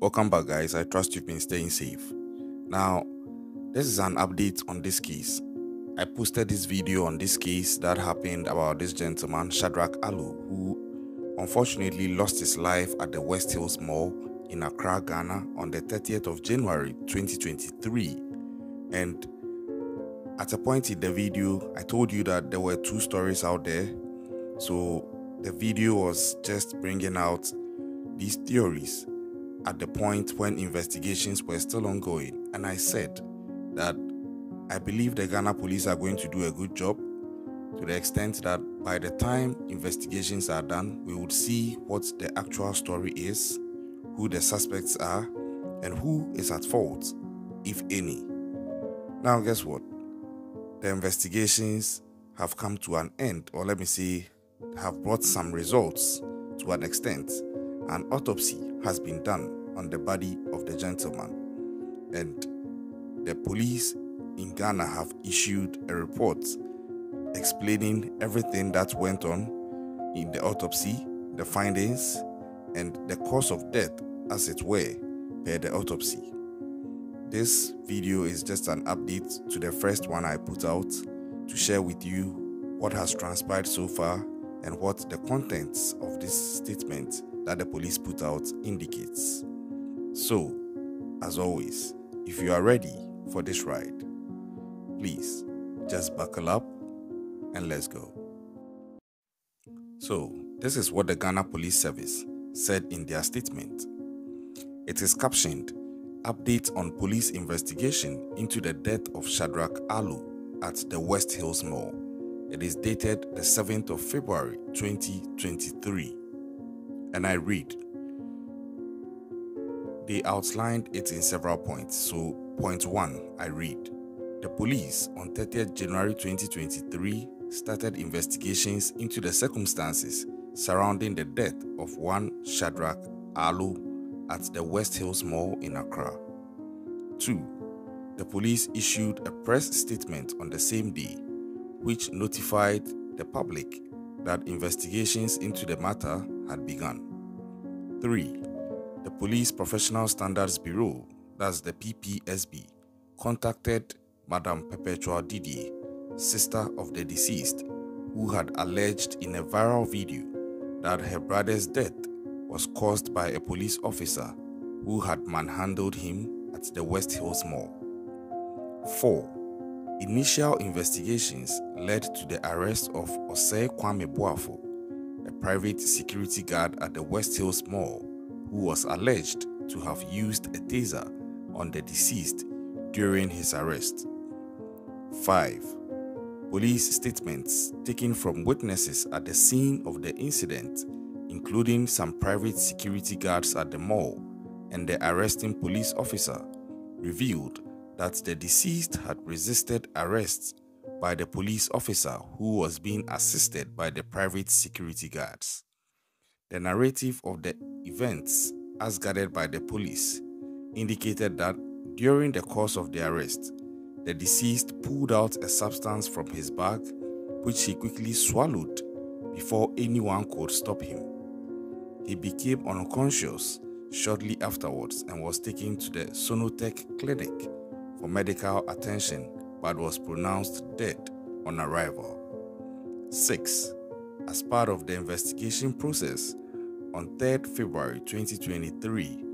Welcome back, guys. I trust you've been staying safe. Now, this is an update on this case. I posted this video on this case that happened about this gentleman, Shadrack Arloo, who unfortunately lost his life at the West Hills Mall in Accra, Ghana on the 30th of January 2023. And at a point in the video, I told you that there were two stories out there. So the video was just bringing out these theories at the point when investigations were still ongoing. And I said that I believe the Ghana police are going to do a good job, to the extent that by the time investigations are done, we would see what the actual story is, who the suspects are, and who is at fault, if any. Now, guess what? The investigations have come to an end, or let me say, have brought some results to an extent. An autopsy has been done on the body of the gentleman, and the police in Ghana have issued a report explaining everything that went on in the autopsy, the findings, and the cause of death, as it were, per the autopsy. This video is just an update to the first one I put out to share with you what has transpired so far and what the contents of this statement that the police put out indicates. So, as always, if you are ready for this ride, please just buckle up and let's go. So, this is what the Ghana Police Service said in their statement. It is captioned, "Update on police investigation into the death of Shadrack Arloo at the West Hills Mall." It is dated the 7th of February 2023. And I read. They outlined it in several points. So, point 1, I read. The police on 30th January 2023 started investigations into the circumstances surrounding the death of one Shadrack Arloo at the West Hills Mall in Accra. 2. The police issued a press statement on the same day which notified the public that investigations into the matter had begun. 3. The Police Professional Standards Bureau, that's the PPSB, contacted Madam Perpetua Didi, sister of the deceased, who had alleged in a viral video that her brother's death was caused by a police officer who had manhandled him at the West Hills Mall. 4. Initial investigations led to the arrest of Osei Kwame Boafo, a private security guard at the West Hills Mall, who was alleged to have used a taser on the deceased during his arrest. 5. Police statements taken from witnesses at the scene of the incident, including some private security guards at the mall and the arresting police officer, revealed that the deceased had resisted arrest by the police officer who was being assisted by the private security guards. The narrative of the events, as gathered by the police, indicated that during the course of the arrest, the deceased pulled out a substance from his bag, which he quickly swallowed before anyone could stop him. He became unconscious shortly afterwards and was taken to the Sonotech clinic for medical attention, but was pronounced dead on arrival. 6. As part of the investigation process, on 3rd February 2023,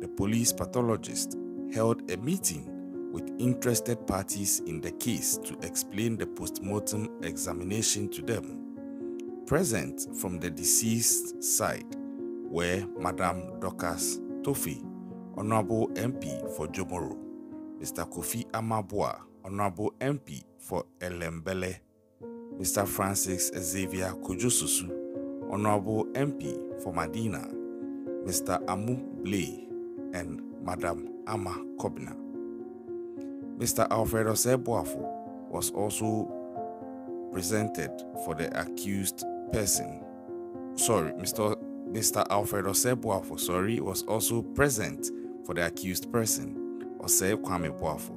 the police pathologist held a meeting with interested parties in the case to explain the post-mortem examination to them. Present from the deceased side were Madam Dorcas Tofi, Honorable MP for Jomoro, Mr. Kofi Amabwa, Honorable MP for Elembele, Mr. Francis Xavier Kujususu, Honorable MP for Madina, Mr. Amu Bley, and Madam Ama Kobna. Mr. Alfred Osebafo was also presented for the accused person. Mr. Alfred Osebafo was also present for the accused person, Osei Kwame Boafo.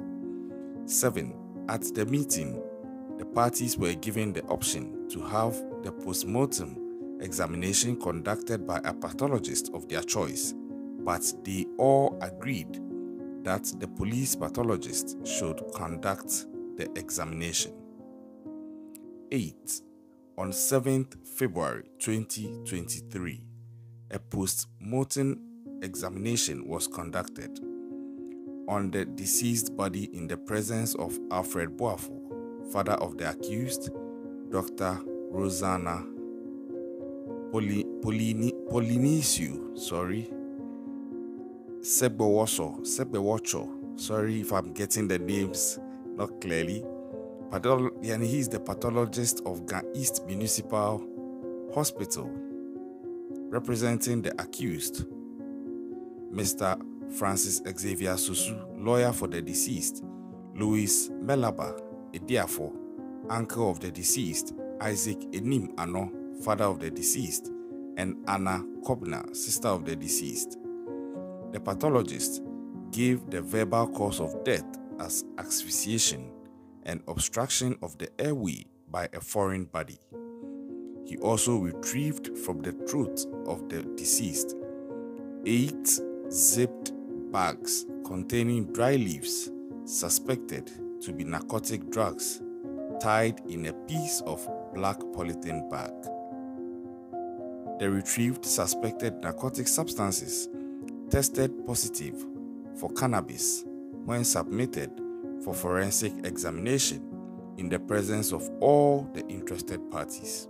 7. At the meeting, the parties were given the option to have the postmortem examination conducted by a pathologist of their choice, but they all agreed that the police pathologist should conduct the examination. 8. On 7th February 2023, a post-mortem examination was conducted on the deceased body in the presence of Alfred Boafo, father of the accused, Dr. Rosanna Poli, Sebewacho, sorry if I'm getting the names not clearly, and he is the pathologist of Ga East Municipal Hospital, representing the accused, Mr. Francis Xavier Kujususu, lawyer for the deceased, Louis Melaba, Ediafo, uncle of the deceased, Isaac Enim Ano, father of the deceased, and Anna Cobner, sister of the deceased. The pathologist gave the verbal cause of death as asphyxiation and obstruction of the airway by a foreign body. He also retrieved from the throat of the deceased 8 zipped bags containing dry leaves suspected to be narcotic drugs tied in a piece of black polythene bag. The retrieved suspected narcotic substances tested positive for cannabis when submitted for forensic examination in the presence of all the interested parties.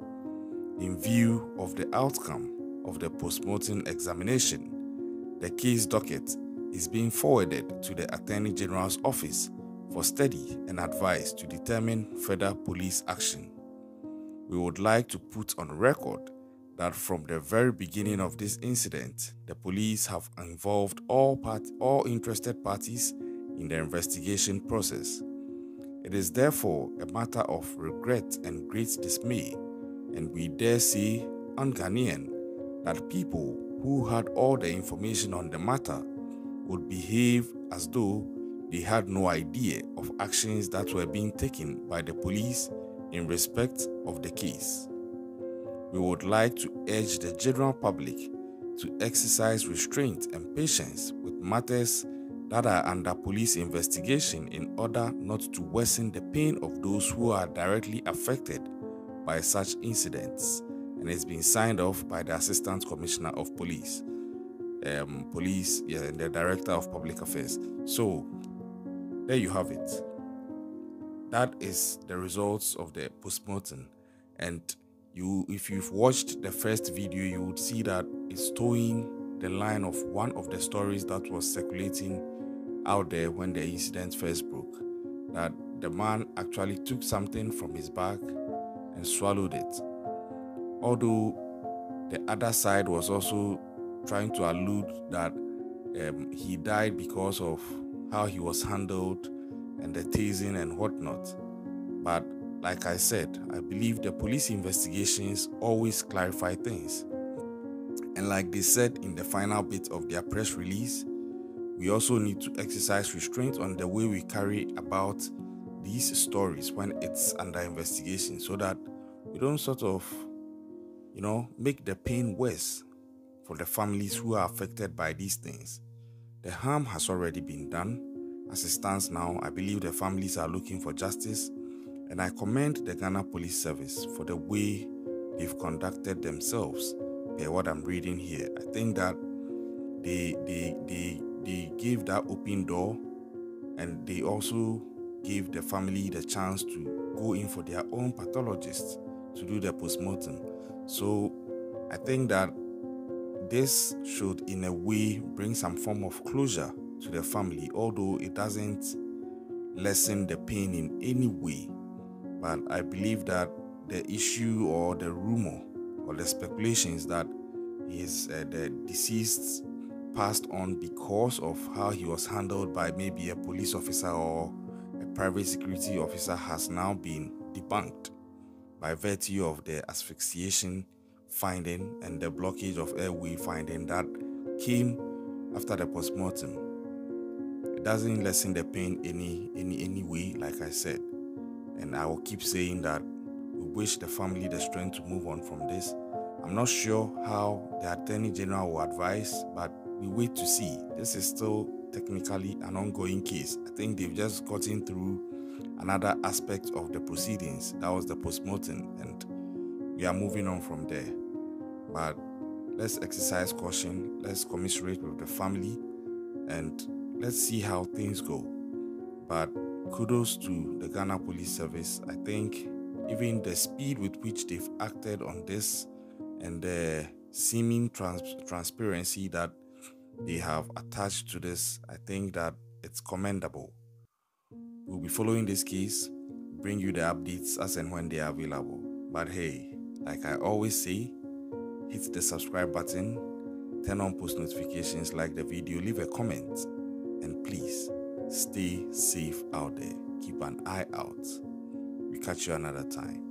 In view of the outcome of the postmortem examination, the case docket is being forwarded to the Attorney General's office for study and advice to determine further police action. We would like to put on record that from the very beginning of this incident, the police have involved all interested parties in the investigation process. It is therefore a matter of regret and great dismay, and we dare say, un-Ghanaian, that people who had all the information on the matter would behave as though they had no idea of actions that were being taken by the police in respect of the case. We would like to urge the general public to exercise restraint and patience with matters that are under police investigation in order not to worsen the pain of those who are directly affected by such incidents, and it's been signed off by the Assistant Commissioner of Police, and the Director of Public Affairs. So, there you have it. That is the results of the postmortem, and if you've watched the first video, you would see that it's towing the line of one of the stories that was circulating out there when the incident first broke, that the man actually took something from his bag and swallowed it. Although the other side was also trying to allude that he died because of how he was handled and the tasing and whatnot. But like I said, I believe the police investigations always clarify things. And like they said in the final bit of their press release, we also need to exercise restraint on the way we carry about these stories when it's under investigation, so that we don't sort of, make the pain worse for the families who are affected by these things. The harm has already been done. As it stands now, I believe the families are looking for justice, and I commend the Ghana Police Service for the way they've conducted themselves. Per what I'm reading here, I think that they gave that open door, and they also gave the family the chance to go in for their own pathologist to do the postmortem. So I think that this should, in a way, bring some form of closure to the family, although it doesn't lessen the pain in any way. But I believe that the issue or the rumor or the speculations that the deceased passed on because of how he was handled by maybe a police officer or private security officer has now been debunked by virtue of the asphyxiation finding and the blockage of airway finding that came after the postmortem. It doesn't lessen the pain any way, like I said, and I will keep saying that we wish the family the strength to move on from this. I'm not sure how the Attorney General will advise, but we wait to see. This is still technically an ongoing case. I think they've just gotten through another aspect of the proceedings. That was the postmortem, and we are moving on from there. But let's exercise caution. Let's commiserate with the family, and let's see how things go. But kudos to the Ghana Police Service. I think even the speed with which they've acted on this and the seeming transparency that they have attached to this, I think that it's commendable. We'll be following this case, bring you the updates as and when they are available. But hey, like I always say, hit the subscribe button, turn on post notifications, like the video, leave a comment, and please stay safe out there. Keep an eye out. We catch you another time.